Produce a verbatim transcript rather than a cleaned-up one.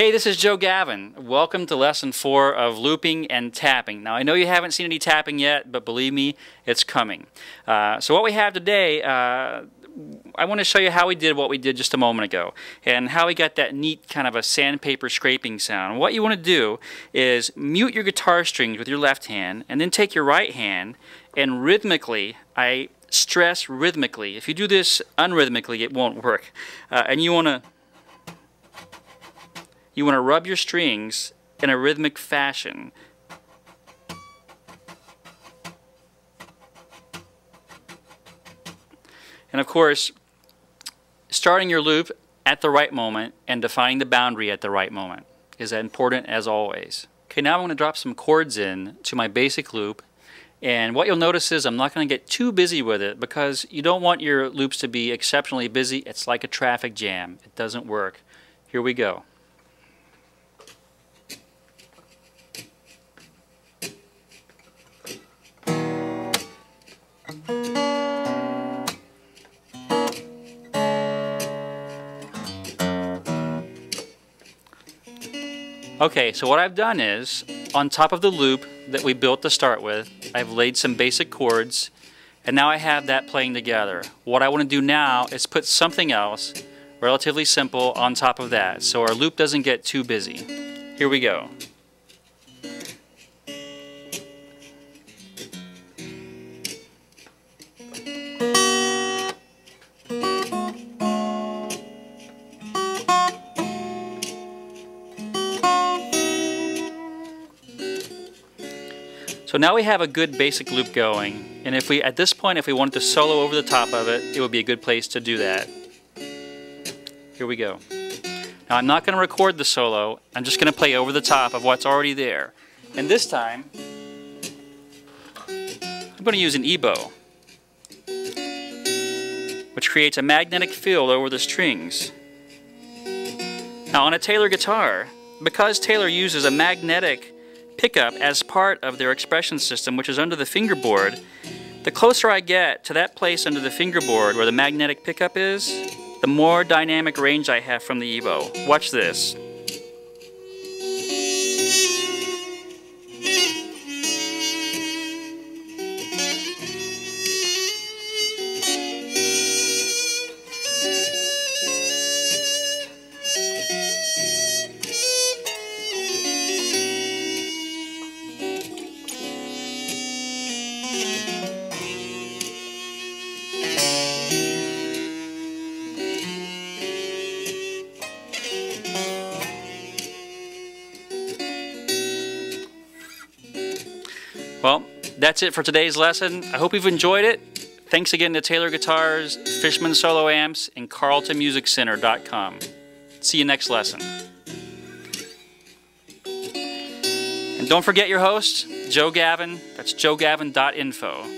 Hey, this is Joe Gavin. Welcome to lesson four of looping and tapping. Now, I know you haven't seen any tapping yet, but believe me, it's coming. Uh, so what we have today, uh, I want to show you how we did what we did just a moment ago and how we got that neat kind of a sandpaper scraping sound. What you want to do is mute your guitar strings with your left hand and then take your right hand and rhythmically, I stress rhythmically. If you do this unrhythmically, it won't work. Uh, and you want to You want to rub your strings in a rhythmic fashion. And of course, starting your loop at the right moment and defining the boundary at the right moment is important as always. Okay, now I'm going to drop some chords in to my basic loop. And what you'll notice is I'm not going to get too busy with it because you don't want your loops to be exceptionally busy. It's like a traffic jam. It doesn't work. Here we go. Okay, so what I've done is, on top of the loop that we built to start with, I've laid some basic chords, and now I have that playing together. What I want to do now is put something else, relatively simple, on top of that, so our loop doesn't get too busy. Here we go. So now we have a good basic loop going, and if we, at this point, if we wanted to solo over the top of it, it would be a good place to do that. Here we go. Now I'm not going to record the solo, I'm just going to play over the top of what's already there. And this time, I'm going to use an E-bow, which creates a magnetic field over the strings. Now on a Taylor guitar, because Taylor uses a magnetic pickup as part of their expression system, which is under the fingerboard, the closer I get to that place under the fingerboard where the magnetic pickup is, the more dynamic range I have from the E-bow. Watch this. Well, that's it for today's lesson. I hope you've enjoyed it. Thanks again to Taylor Guitars, Fishman Solo Amps, and Carlton Music Center dot com. See you next lesson. And don't forget your host, Joe Gavin. That's Joe Gavin dot info.